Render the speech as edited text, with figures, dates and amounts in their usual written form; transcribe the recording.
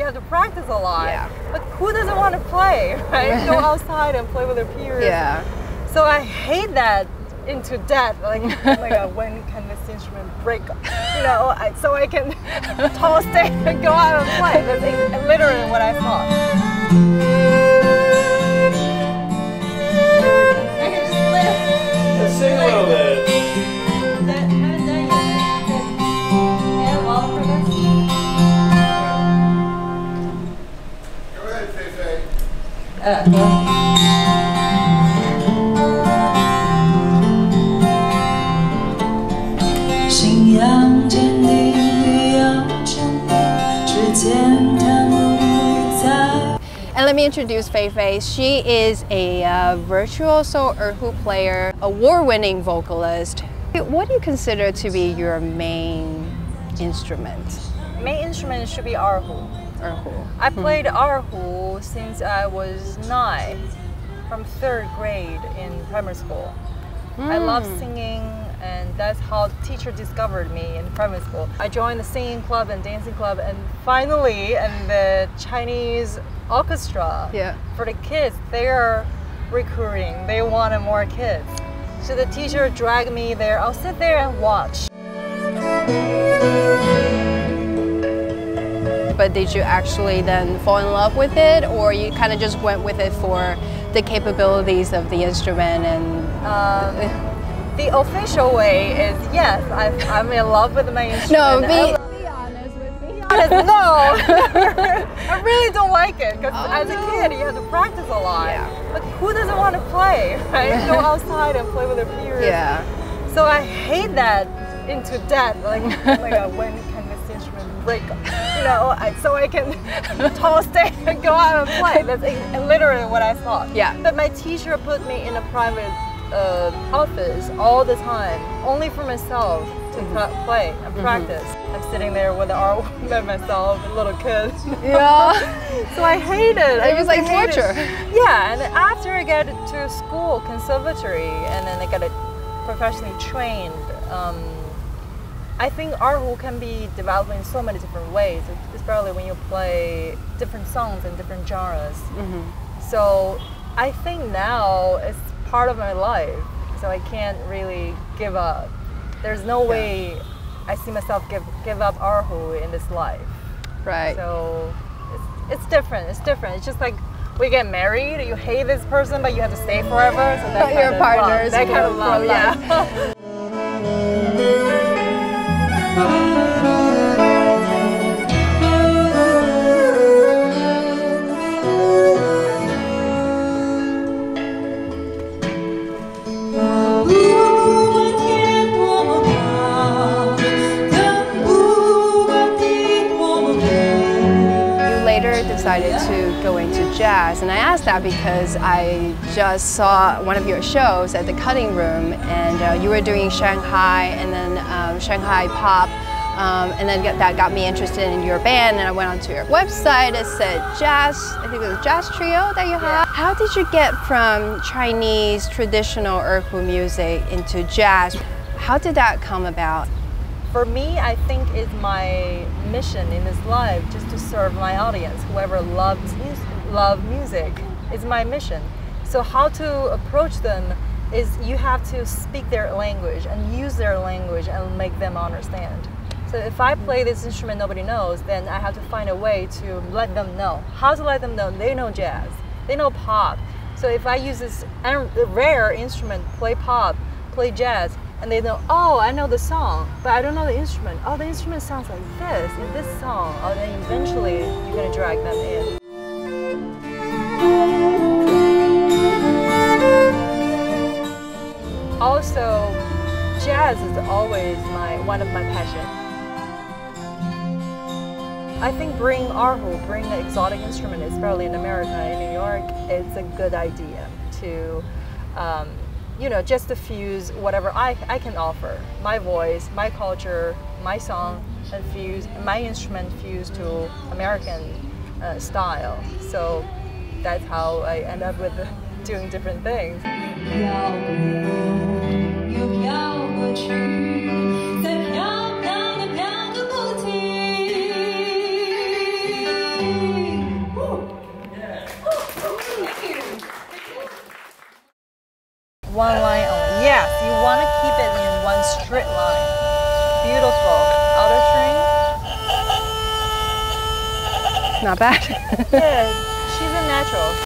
you have to practice a lot. Yeah. But who doesn't want to play, right? Go outside and play with their peers. Yeah. So I hate that into death. Like, oh my God, when can this instrument break? You know, so I can toss it and go out and play. That's literally what I thought. Sing a little bit. Go ahead, Feifei. And let me introduce Feifei. She is a virtuoso erhu player, award-winning vocalist. What do you consider to be your main instrument? Main instrument should be erhu. Erhu. I played erhu since I was 9, from 3rd grade in primary school. I love singing, and that's how the teacher discovered me in primary school. I joined the singing club and dancing club, and finally, and the Chinese orchestra for the kids, they are recruiting. They wanted more kids. So the teacher dragged me there. I'll sit there and watch. But did you actually then fall in love with it, or you kind of just went with it for the capabilities of the instrument? And the official way is yes, I'm in love with my instrument. No, be honest with me. No, I really don't like it because as a kid you have to practice a lot. Yeah. But who doesn't want to play, right? Go outside and play with their peers. Yeah. So I hate that into death. Like, oh my God, when can this instrument break? You know, so I can toss it and go out and play. That's literally what I thought. Yeah. But my teacher put me in a private office all the time, only for myself to play and practice. I'm sitting there with the art by myself, a little kid. Yeah. So I hate it. It was like torture. Yeah, and after I got to school, conservatory, and then I got professionally trained, I think erhu can be developed in so many different ways, especially when you play different songs and different genres. So I think now it's part of my life, so I can't really give up. There's no way I see myself give up erhu in this life. Right. So it's different. It's different. It's just like we get married. You hate this person, but you have to stay forever. So that's your partners. That kind of love. Yeah. Decided to go into jazz, and I asked that because I just saw one of your shows at the Cutting Room, and you were doing Shanghai, and then Shanghai pop, and then that got me interested in your band, and I went onto your website. It said jazz, I think it was a jazz trio that you had. How did you get from Chinese traditional erhu music into jazz? How did that come about? For me, I think it's my mission in this life just to serve my audience. Whoever loves music is my mission. So how to approach them is you have to speak their language and use their language and make them understand. So if I play this instrument nobody knows, then I have to find a way to let them know. How to let them know? They know jazz. They know pop. So if I use this rare instrument, play pop, play jazz, and they know, oh, I know the song, but I don't know the instrument. Oh, the instrument sounds like this in this song. Oh, then eventually you're gonna drag them in. Also, jazz is always one of my passions. I think bring erhu, bring the exotic instrument, especially in America, in New York, it's a good idea to you know, just diffuse whatever I can offer. My voice, my culture, my song, and my instrument fused to American style. So that's how I end up with doing different things. one line only. Yes, you want to keep it in one straight line. Beautiful. Outer string. Not bad. Good. She's a natural.